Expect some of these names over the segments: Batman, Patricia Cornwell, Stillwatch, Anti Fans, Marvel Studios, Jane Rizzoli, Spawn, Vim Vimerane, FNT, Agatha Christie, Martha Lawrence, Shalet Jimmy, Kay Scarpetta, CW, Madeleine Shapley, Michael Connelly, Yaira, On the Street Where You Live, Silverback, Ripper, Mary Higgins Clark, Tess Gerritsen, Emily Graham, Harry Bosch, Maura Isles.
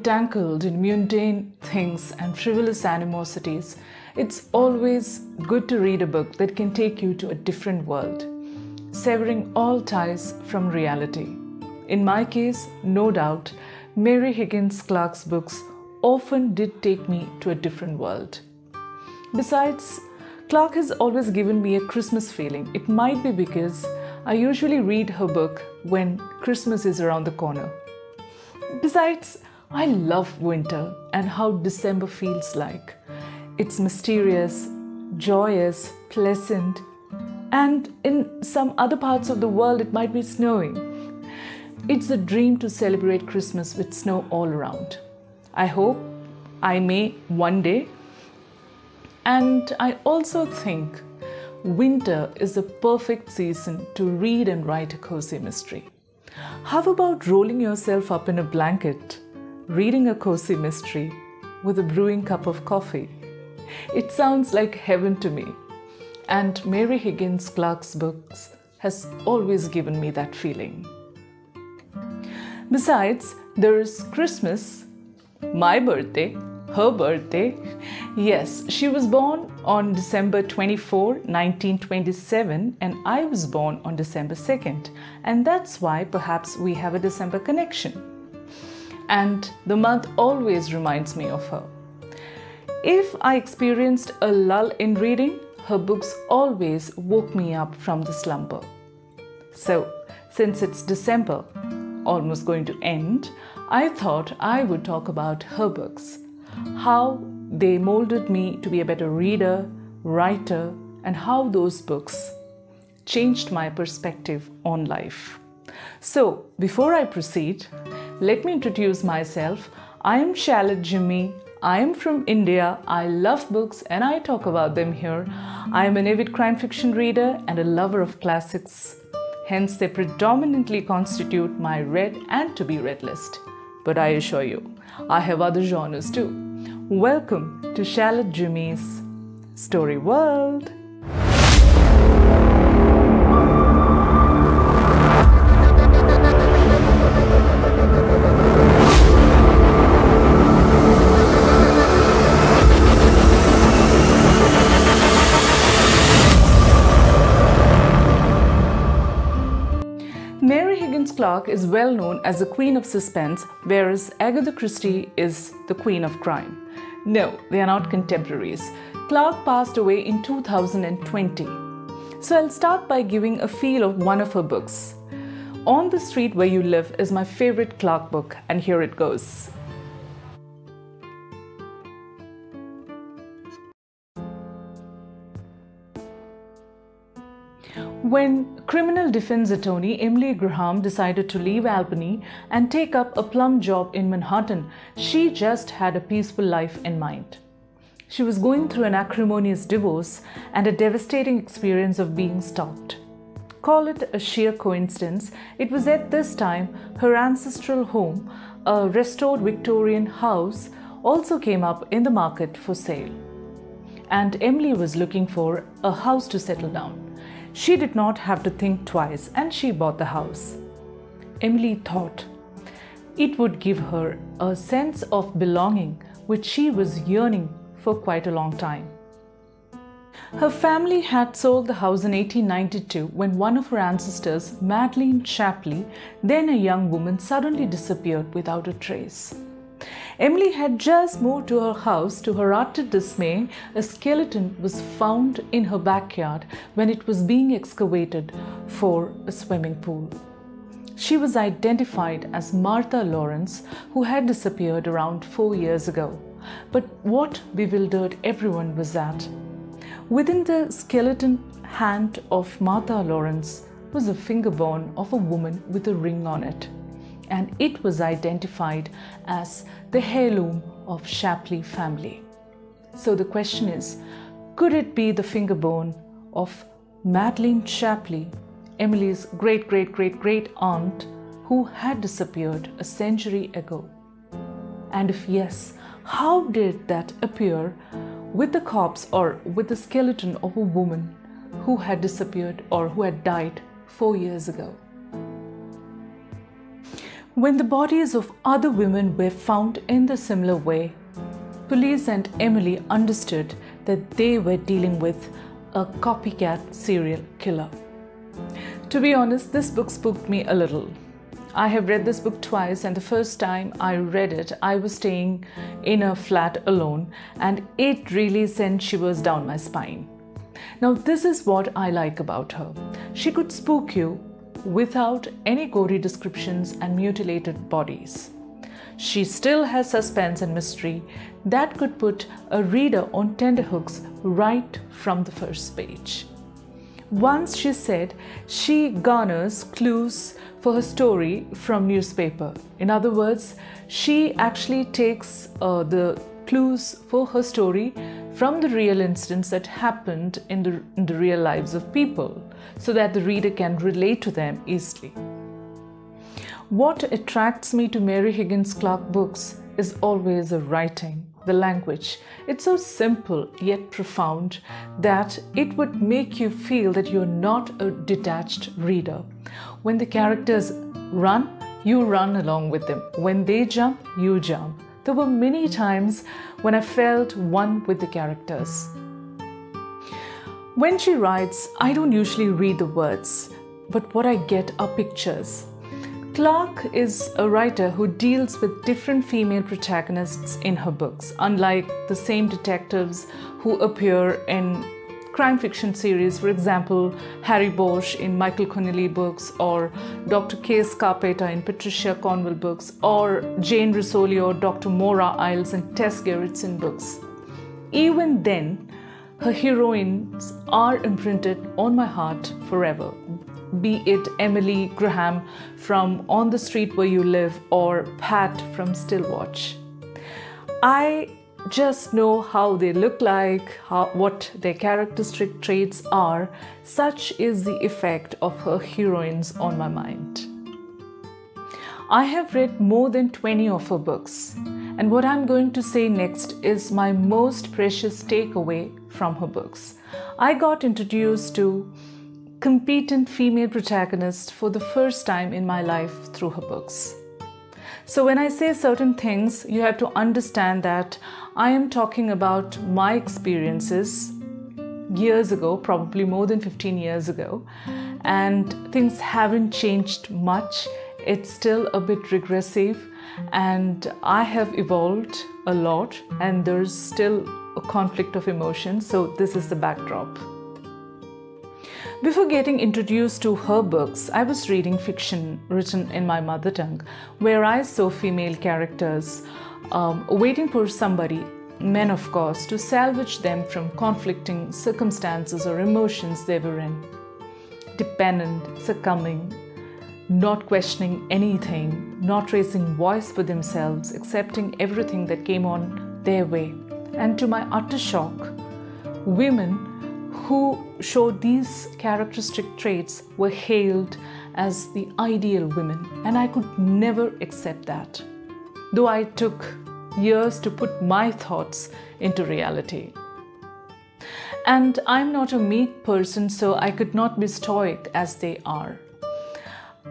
entangled in mundane things and frivolous animosities, it's always good to read a book that can take you to a different world, severing all ties from reality. In my case, no doubt, Mary Higgins Clark's books often did take me to a different world. Besides, Clark has always given me a Christmas feeling. It might be because I usually read her book when Christmas is around the corner. Besides, I love winter and how December feels like. It's mysterious, joyous, pleasant, and in some other parts of the world it might be snowing. It's a dream to celebrate Christmas with snow all around. I hope I may one day. And I also think winter is the perfect season to read and write a cozy mystery. How about rolling yourself up in a blanket, reading a cozy mystery with a brewing cup of coffee? It sounds like heaven to me. And Mary Higgins Clark's books has always given me that feeling. Besides, there is Christmas, my birthday, her birthday. Yes, she was born on December 24, 1927, and I was born on December 2nd. And that's why perhaps we have a December connection. And the month always reminds me of her. If I experienced a lull in reading, her books always woke me up from the slumber. So, since it's December, almost going to end, I thought I would talk about her books, how they molded me to be a better reader, writer, and how those books changed my perspective on life. So, before I proceed, let me introduce myself. I am Shalet Jimmy. I am from India. I love books and I talk about them here. I am an avid crime fiction reader and a lover of classics. Hence, they predominantly constitute my read and to-be-read list. But I assure you, I have other genres too. Welcome to Shalet Jimmy's Story World. Clark is well known as the Queen of Suspense, whereas Agatha Christie is the Queen of Crime. No, they are not contemporaries. Clark passed away in 2020. So I'll start by giving a feel of one of her books. On the Street Where You Live is my favorite Clark book, and here it goes. When criminal defense attorney Emily Graham decided to leave Albany and take up a plum job in Manhattan, she just had a peaceful life in mind. She was going through an acrimonious divorce and a devastating experience of being stalked. Call it a sheer coincidence, it was at this time her ancestral home, a restored Victorian house, also came up in the market for sale. And Emily was looking for a house to settle down. She did not have to think twice and she bought the house. Emily thought it would give her a sense of belonging which she was yearning for quite a long time. Her family had sold the house in 1892 when one of her ancestors, Madeleine Shapley, then a young woman, suddenly disappeared without a trace. Emily had just moved to her house. To her utter dismay, a skeleton was found in her backyard when it was being excavated for a swimming pool. She was identified as Martha Lawrence, who had disappeared around 4 years ago. But what bewildered everyone was that within the skeleton hand of Martha Lawrence was a finger bone of a woman with a ring on it. And it was identified as the heirloom of Shapley family. So the question is, could it be the finger bone of Madeleine Shapley, Emily's great-great-great-great-aunt, who had disappeared a century ago? And if yes, how did that appear with the corpse or with the skeleton of a woman who had disappeared or who had died 4 years ago? When the bodies of other women were found in the similar way, police and Emily understood that they were dealing with a copycat serial killer. To be honest, this book spooked me a little. I have read this book twice, and the first time I read it, I was staying in a flat alone, and it really sent shivers down my spine. Now, this is what I like about her. She could spook you without any gory descriptions and mutilated bodies. She still has suspense and mystery that could put a reader on tenterhooks right from the first page. Once she said she garners clues for her story from newspaper. In other words, she actually takes the clues for her story from the real incidents that happened in the real lives of people, so that the reader can relate to them easily. What attracts me to Mary Higgins Clark books is always the writing, the language. It's so simple yet profound that it would make you feel that you're not a detached reader. When the characters run, you run along with them. When they jump, you jump. There were many times when I felt one with the characters. When she writes, I don't usually read the words, but what I get are pictures. Clark is a writer who deals with different female protagonists in her books, unlike the same detectives who appear in crime fiction series, for example, Harry Bosch in Michael Connelly books, or Dr. Kay Scarpetta in Patricia Cornwell books, or Jane Rizzoli or Dr. Maura Isles in Tess Gerritsen books. Even then, her heroines are imprinted on my heart forever. Be it Emily Graham from On the Street Where You Live or Pat from Stillwatch. I just know how they look like, what their characteristic traits are. Such is the effect of her heroines on my mind. I have read more than 20 of her books, and what I'm going to say next is my most precious takeaway from her books. I got introduced to competent female protagonist for the first time in my life through her books. So when I say certain things, you have to understand that I am talking about my experiences years ago, probably more than 15 years ago, and things haven't changed much. It's still a bit regressive, and I have evolved a lot, and there's still a conflict of emotions, so this is the backdrop. Before getting introduced to her books, I was reading fiction written in my mother tongue, where I saw female characters waiting for somebody, men of course, to salvage them from conflicting circumstances or emotions they were in. Dependent, succumbing, not questioning anything, not raising voice for themselves, accepting everything that came on their way. And to my utter shock, women who showed these characteristic traits were hailed as the ideal women, and I could never accept that, though I took years to put my thoughts into reality. And I'm not a meek person, so I could not be stoic as they are.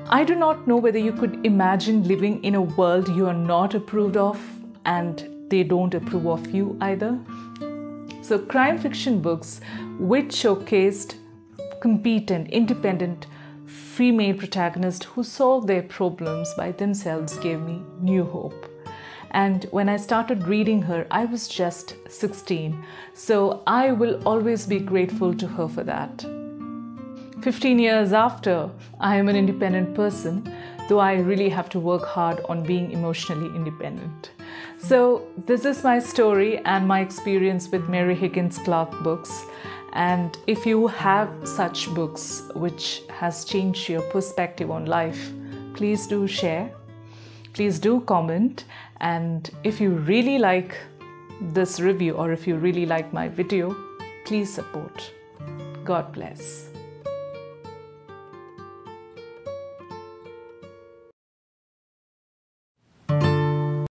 I do not know whether you could imagine living in a world you are not approved of, and they don't approve of you either. So crime fiction books which showcased competent, independent female protagonists who solved their problems by themselves gave me new hope. And when I started reading her, I was just 16. So I will always be grateful to her for that. 15 years after, I am an independent person, though I really have to work hard on being emotionally independent. So this is my story and my experience with Mary Higgins Clark books. And if you have such books which has changed your perspective on life, please do share, please do comment. And if you really like this review, or if you really like my video, please support. God bless.